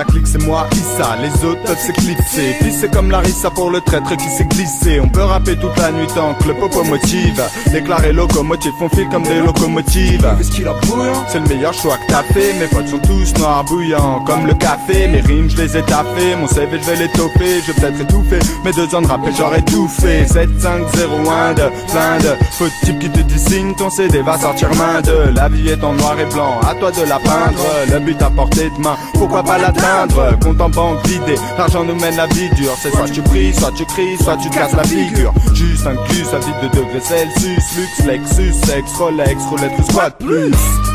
la clique c'est moi Issa, les autres peuvent s'éclipser. Pisser comme Larissa pour le traître qui s'est glissé. On peut rapper toute la nuit tant que le popo motive. Déclaré locomotive, on file comme des locomotives. C'est le meilleur choix que t'as fait. Mes potes sont tous noirs bouillants comme le café. Mes rimes je les ai taffés, mon CV je vais l'étoffer. Je vais peut-être étouffer, mes 2 ans de rap et j'aurais tout fait. 7, 5, 0, 1 de plein de faux type qui te dessine. Ton CD va sortir main de. La vie est en noir et blanc, à toi de la peindre. Le but à portée de main, pourquoi pas l'atteindre. Compte en banque vidé, l'argent nous mène la vie dure. C'est soit tu pries, soit tu cries, soit tu casses la figure. Juste un cul, ça vide de degrés Celsius. Luxe, Lexus, sexe, Rolex, roulette ou squat plus.